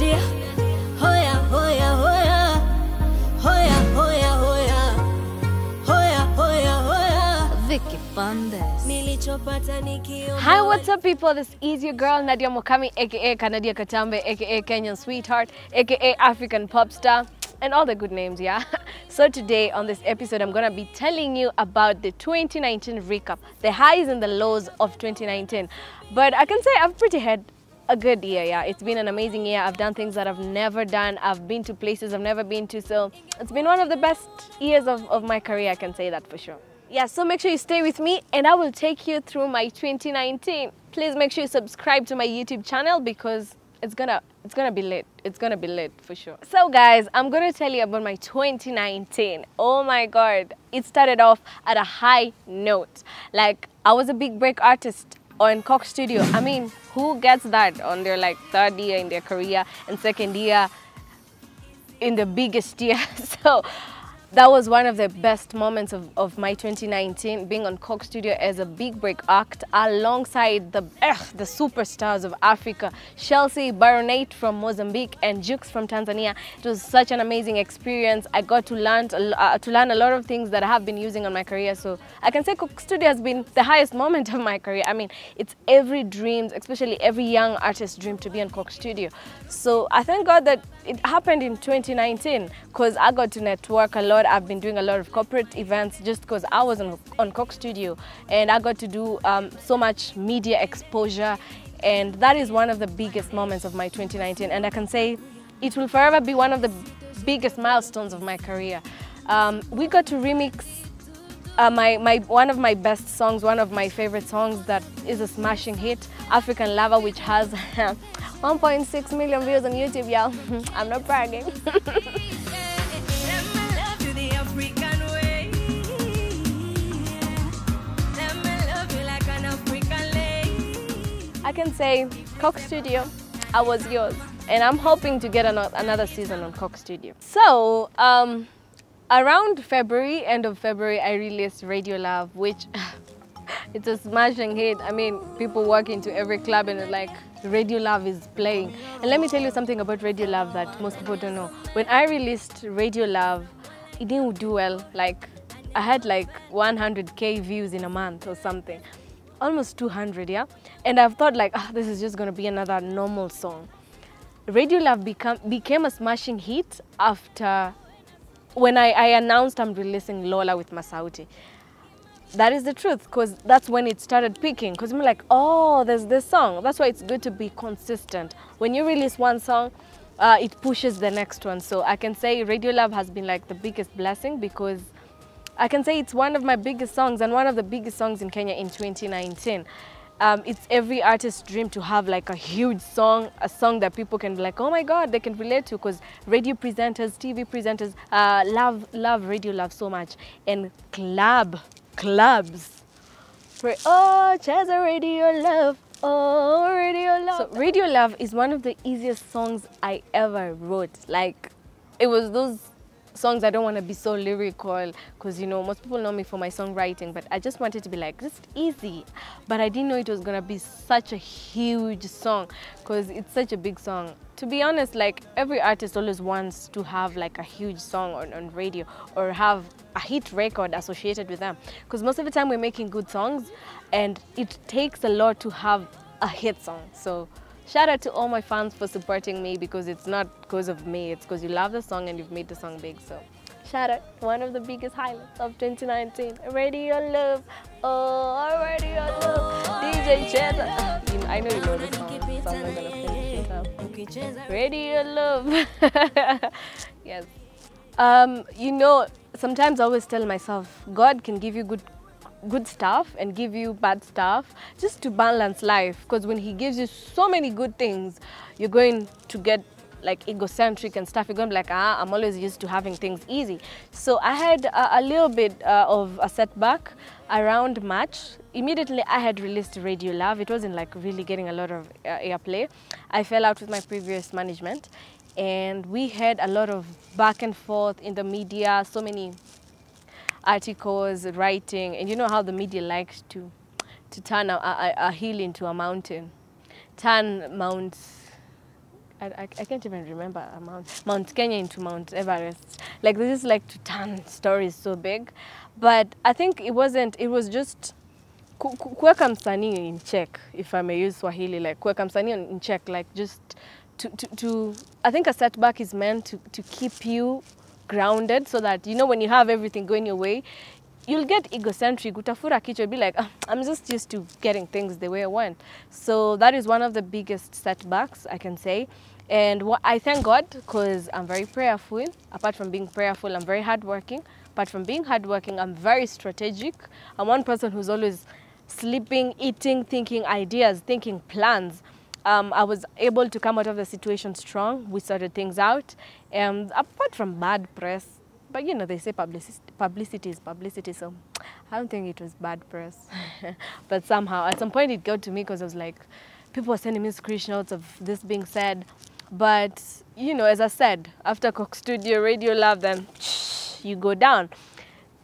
dear. Hoya, hoya, hoya. Hoya, hoya, hoya. Hoya, hoya, hoya. Vicky Bandes. Hi, what's up, people? This is your girl Nadia Mukami, aka Kanadia Katambe, aka Kenyan Sweetheart, aka African Pop Star, and all the good names, yeah? So today on this episode, I'm gonna be telling you about the 2019 recap, the highs and the lows of 2019. But I can say I've pretty had a good year, yeah. It's been an amazing year. I've done things that I've never done. I've been to places I've never been to. So it's been one of the best years of my career, I can say that for sure. Yeah, so make sure you stay with me and I will take you through my 2019. Please make sure you subscribe to my YouTube channel because it's gonna be lit. It's gonna be lit for sure. So guys, I'm gonna tell you about my 2019. Oh my God, it started off at a high note. Like, I was a big break artist on Coke Studio. I mean, who gets that on their like third year in their career and second year in the biggest year? So that was one of the best moments of my 2019, being on Coke Studio as a big break act alongside the superstars of Africa, Chelsea Baronet from Mozambique and Jukes from Tanzania. It was such an amazing experience. I got to learn a lot of things that I have been using on my career. So I can say Coke Studio has been the highest moment of my career. I mean, it's every dream, especially every young artist's dream to be on Coke Studio. So I thank God that it happened in 2019 because I got to network a lot. I've been doing a lot of corporate events just because I was on Coke Studio and I got to do so much media exposure, and that is one of the biggest moments of my 2019, and I can say it will forever be one of the biggest milestones of my career. We got to remix one of my best songs, one of my favorite songs that is a smashing hit, African Lover, which has 1.6 million views on YouTube, y'all. I'm not bragging. I can say, Coke Studio, I was yours. And I'm hoping to get another season on Coke Studio. So, around February, end of February, I released Radio Love, which it's a smashing hit. I mean, people walk into every club and it's like, Radio Love is playing. And let me tell you something about Radio Love that most people don't know. When I released Radio Love, it didn't do well. Like, I had like 100K views in a month or something. Almost 200, yeah? And I've thought like, oh, this is just gonna be another normal song. Radio Love became a smashing hit after when I announced I'm releasing Lola with Masauti. That is the truth, because that's when it started peaking. Because I'm like, oh, there's this song. That's why it's good to be consistent. When you release one song, it pushes the next one. So I can say Radio Love has been like the biggest blessing because I can say it's one of my biggest songs and one of the biggest songs in Kenya in 2019. It's every artist's dream to have like a huge song, a song that people can be like, oh my God, they can relate to, because radio presenters, TV presenters love Radio Love so much. And clubs. Oh, Chesa, Radio Love. Oh, Radio Love. So Radio Love is one of the easiest songs I ever wrote. Like, it was those songs, I don't want to be so lyrical because, you know, most people know me for my songwriting, but I just wanted to be like, just easy. But I didn't know it was going to be such a huge song because it's such a big song. To be honest, like, every artist always wants to have like a huge song on radio or have a hit record associated with them, because most of the time we're making good songs and it takes a lot to have a hit song. So shout out to all my fans for supporting me, because it's not because of me, it's because you love the song and you've made the song big. So shout out, one of the biggest highlights of 2019. Ready Your Love, oh, Ready Your Love, DJ Chesa. I know you know the song, so I'm not gonna finish it up. Ready Your Love. Yes. You know, sometimes I always tell myself, God can give you good stuff and give you bad stuff just to balance life, because when he gives you so many good things, you're going to get like egocentric and stuff. You're going to be like, ah, I'm always used to having things easy. So I had a little bit of a setback around March. Immediately I had released Radio Love. It wasn't like really getting a lot of airplay. I fell out with my previous management and we had a lot of back and forth in the media, so many articles, writing, and you know how the media likes to turn a hill into a mountain, turn Mount I can't even remember Mount Kenya into Mount Everest. Like they just like to turn stories so big. But I think it wasn't, it was just kuweka msanii in check, if I may use Swahili, like kuweka msanii in check, like just to I think a setback is meant to keep you grounded so that, you know, when you have everything going your way, you'll get egocentric. Utafura kichwa, be like, oh, I'm just used to getting things the way I want. So that is one of the biggest setbacks, I can say. And I thank God, because I'm very prayerful. Apart from being prayerful, I'm very hardworking. Apart from being hardworking, I'm very strategic. I'm one person who's always sleeping, eating, thinking ideas, thinking plans. I was able to come out of the situation strong. We sorted things out. Apart from bad press, but you know, they say publicity is publicity, so I don't think it was bad press. But somehow, at some point it got to me because I was like, people were sending me screenshots of this being said. But, you know, as I said, after Coke Studio, Radio Love, then you go down.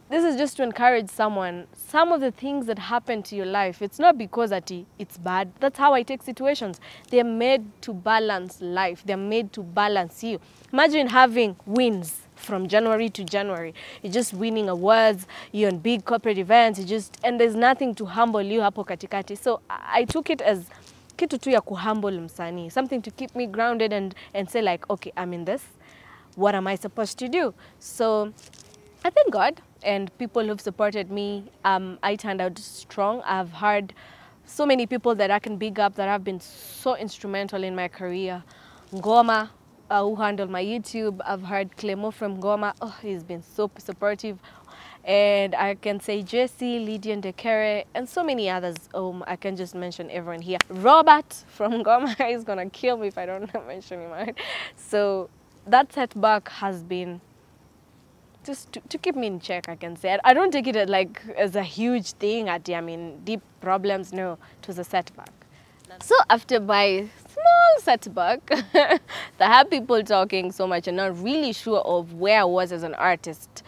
This is just to encourage someone. Some of the things that happen to your life, it's not because it's bad. That's how I take situations. They're made to balance life. They're made to balance you. Imagine having wins from January to January. You're just winning awards, you're on big corporate events, and there's nothing to humble you hapo katikati. So I took it as kitu tu ya kuhumble msanii, something to keep me grounded and say like, okay, I'm in this. What am I supposed to do? So I thank God and people who've supported me. I turned out strong. I've heard so many people that I can big up that have been so instrumental in my career. Ngoma, who handle my YouTube. I've heard Clemo from Goma. Oh, he's been so supportive. And I can say Jesse, Lydian Dekere, and so many others. I can just mention everyone here. Robert from Goma is gonna kill me if I don't mention him. Right? So that setback has been just to keep me in check, I can say. I don't take it like as a huge thing, I mean, deep problems, no. It was a setback. So after my small setback, I had people talking so much and not really sure of where I was as an artist.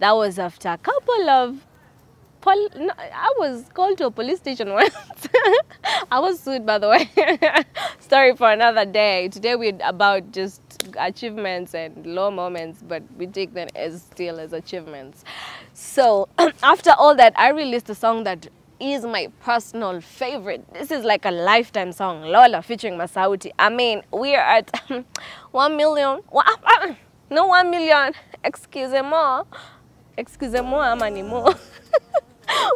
That was after a couple of... I was called to a police station once. I was sued, by the way. Sorry for another day. Today we're about just achievements and low moments, but we take them as still as achievements. So after all that, I released a song that is my personal favorite. This is like a lifetime song, Lola featuring Masauti. I mean, we are at 1 million. No, 1 million. Excusez-moi, Amanimo.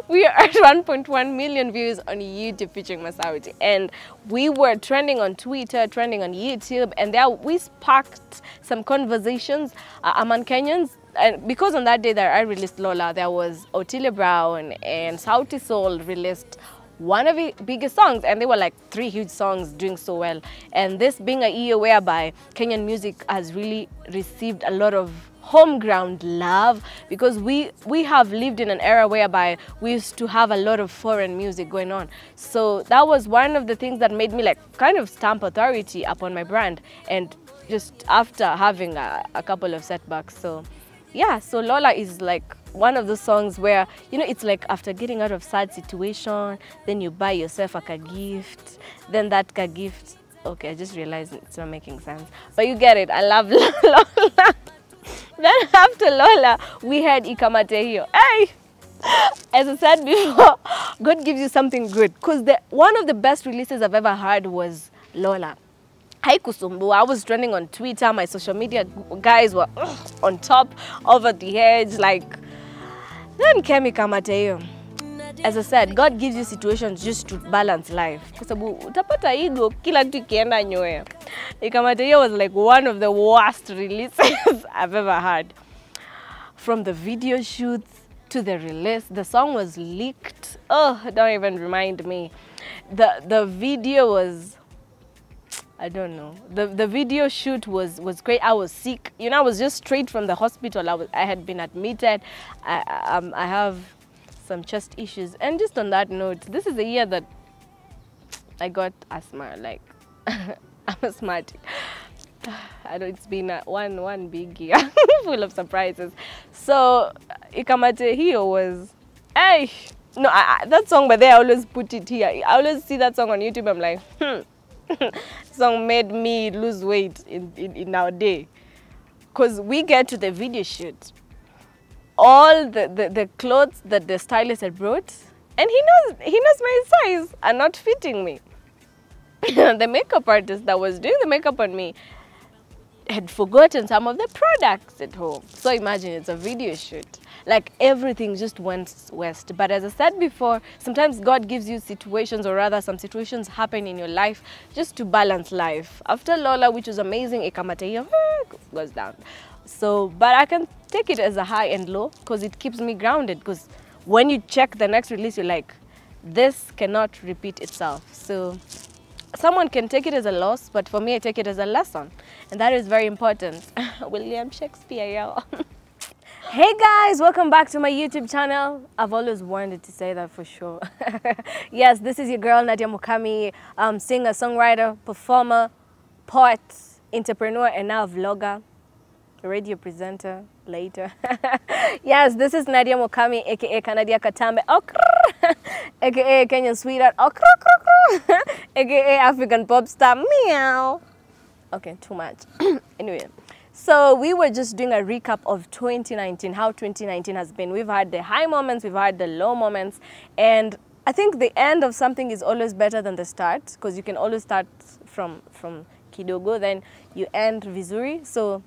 We are at 1.1 million views on YouTube featuring Masauti. And we were trending on Twitter, trending on YouTube. And there we sparked some conversations among Kenyans. And because on that day that I released Lola, there was Otilia Brown and Sauti Sol released one of the biggest songs, and they were like three huge songs doing so well. And this being a year whereby Kenyan music has really received a lot of home ground love, because we have lived in an era whereby we used to have a lot of foreign music going on. So that was one of the things that made me like kind of stamp authority upon my brand, and just after having a couple of setbacks. So yeah, so Lola is like one of those songs where, you know, it's like after getting out of sad situation, then you buy yourself a gift, then that gift, okay, I just realized it's not making sense, but you get it. I love Lola. Then after Lola, we had Ikamatehio. Hey! As I said before, God gives you something good, because one of the best releases I've ever had was Lola. Haikusumbu, I was trending on Twitter, my social media guys were on top, over the edge, like... Then came Ikamatehio. As I said, God gives you situations just to balance life. Ikamatehio was like one of the worst releases I've ever had. From the video shoots to the release, the song was leaked. Oh, don't even remind me. The video was... I don't know. The video shoot was great. I was sick. You know, I was just straight from the hospital. I had been admitted. I have some chest issues. And just on that note, this is the year that I got asthma. Like, I'm asthmatic. I know it's been one big year full of surprises. So, Ikamatehio was... Hey! No, that song, but there, I always put it here. I always see that song on YouTube. I'm like, song made me lose weight in our day. Because we get to the video shoot, all the clothes that the stylist had brought, and he knows my size, are not fitting me. The makeup artist that was doing the makeup on me had forgotten some of the products at home. So imagine, it's a video shoot. Like, everything just went west. But as I said before, sometimes God gives you situations, or rather some situations happen in your life just to balance life. After Lola, which was amazing, Ikamatehio goes down. So, but I can take it as a high and low because it keeps me grounded, because when you check the next release, you're like, this cannot repeat itself. So someone can take it as a loss, but for me, I take it as a lesson. And that is very important. William Shakespeare, yo. Hey guys, welcome back to my YouTube channel. I've always wanted to say that for sure. Yes, this is your girl, Nadia Mukami, singer, songwriter, performer, poet, entrepreneur, and now vlogger, radio presenter later. Yes, this is Nadia Mukami, aka Kanadia Katambe, aka Kenyan sweetheart, aka African pop star, meow. Okay, too much. Anyway, so we were just doing a recap of 2019, how 2019 has been. We've had the high moments, we've had the low moments, and I think the end of something is always better than the start, because you can always start from kidogo, then you end vizuri. So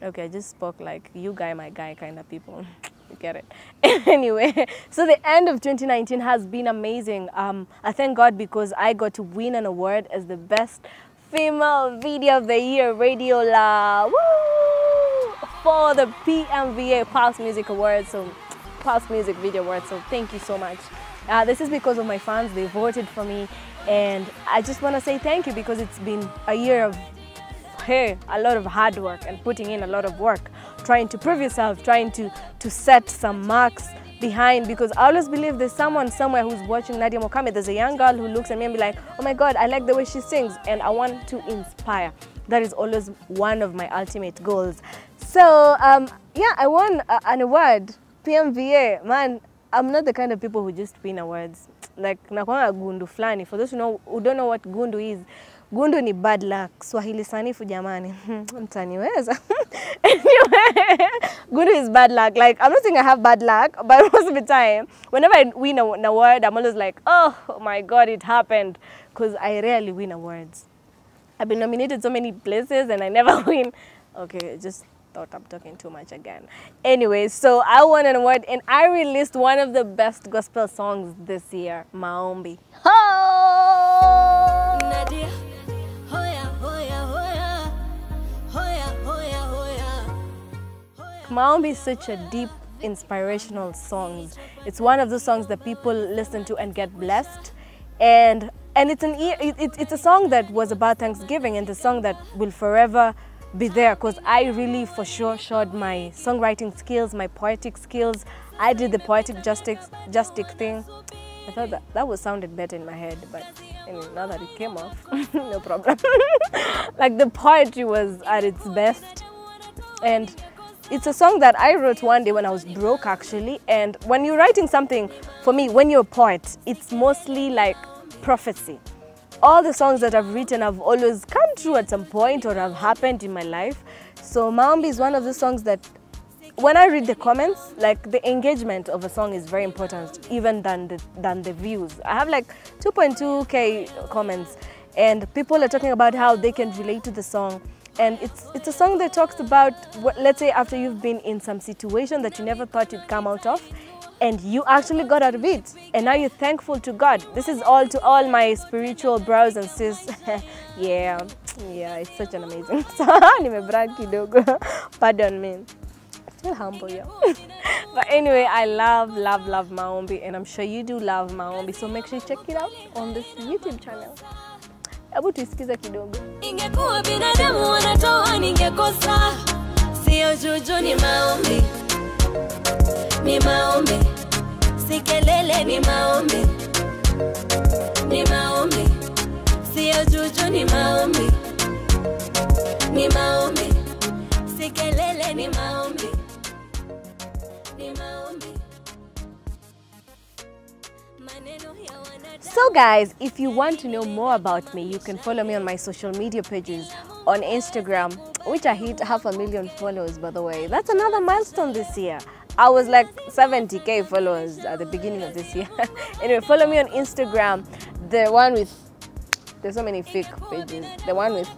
okay, I just spoke like you guy, my guy kind of people. You get it. Anyway, so the end of 2019 has been amazing. I thank God because I got to win an award as the best female video of the year, Radio Love, for the PMVA Pulse Music Awards, so Pulse Music Video Awards. So thank you so much. This is because of my fans. They voted for me, and I just want to say thank you, because it's been a year of a lot of hard work and putting in a lot of work, trying to prove yourself, trying to set some marks behind, because I always believe there's someone somewhere who's watching Nadia Mukami. There's a young girl who looks at me and be like, oh my God, I like the way she sings, and I want to inspire. That is always one of my ultimate goals. So yeah, I won an award, PMVA. Man, I'm not the kind of people who just win awards. Like, nakwanga gundu flani. For those who don't know what gundu is, gundu ni bad luck. Swahili sanifu jamani. Mtaniweza. Anyway, gundu is bad luck. Like, I'm not saying I have bad luck, but most of the time, whenever I win an award, I'm always like, oh my God, it happened. Because I rarely win awards. I've been nominated so many places and I never win. Okay, just thought I'm talking too much again. Anyway, so I won an award and I released one of the best gospel songs this year, Maombi. Oh! Nadia. Maombi is such a deep, inspirational song. It's one of the songs that people listen to and get blessed. And it's a song that was about Thanksgiving, and the song that will forever be there, because I really for sure showed my songwriting skills, my poetic skills. I did the poetic justice thing. I thought that would sounded better in my head, but anyway, now that it came off, no problem. Like, the poetry was at its best. And it's a song that I wrote one day when I was broke, actually. And when you're writing something, for me, when you're a poet, it's mostly like prophecy. All the songs that I've written have always come true at some point or have happened in my life. So Maombi is one of the songs that, when I read the comments, like, the engagement of a song is very important, even than the views. I have like 2.2K comments, and people are talking about how they can relate to the song. And it's a song that talks about, let's say, after you've been in some situation that you never thought you'd come out of, and you actually got out of it, and now you're thankful to God. This is all to all my spiritual bros and sis. yeah, it's such an amazing song. Pardon me. Still humble, yeah. But anyway, I love Maombi, and I'm sure you do love Maombi. So make sure you check it out on this YouTube channel. Abu tuisikiza kidogo. Ingekuwa binadamu wanatoa ningekosa. Sio juju, ni maombi. Ni maombi. Si kelele, ni maombi. Ni maombi. Sio juju, ni maombi. Ni maombi. Si kelele, ni maombi. Ni maombi. Maneno ya wanadamu. So guys, if you want to know more about me, you can follow me on my social media pages on Instagram, which I hit 500,000 followers, by the way. That's another milestone this year. I was like 70,000 followers at the beginning of this year. Anyway, follow me on Instagram, the one with, there's so many fake pages, the one with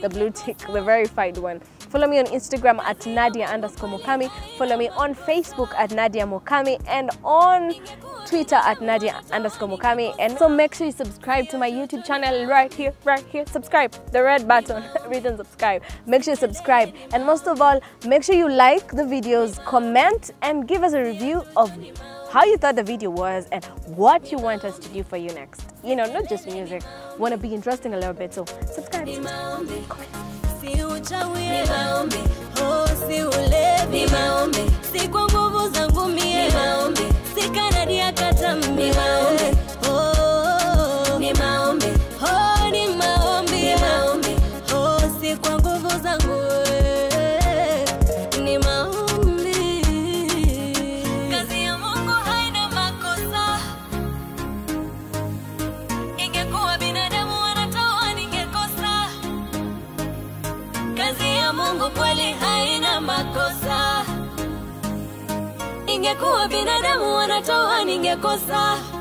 the blue tick, the verified one. Follow me on Instagram at Nadia_Mukami. Follow me on Facebook at Nadia Mukami and on Twitter at Nadia_Mukami. And so make sure you subscribe to my YouTube channel right here, subscribe. The red button, written subscribe. Make sure you subscribe. And most of all, make sure you like the videos, comment, and give us a review of how you thought the video was and what you want us to do for you next. You know, not just music. Want to be interesting a little bit, so subscribe. Ni maombi, oh si ulevi. Ni maombi, si kwa nguvu zangu mie. Ni maombi, si Kanadia Katambe. Ni maombi, oh. Ni maombi, oh ni maombi. Ni maombi, oh si kwa nguvu zangu. Ni maombi. Kazi ya Mungu haina makosa. Ingekuwa binadamu wanatoa ningekosa. Kazi ya Mungu kweli haina makosa. Ingekuwa binadamu wanatoa ningekosa.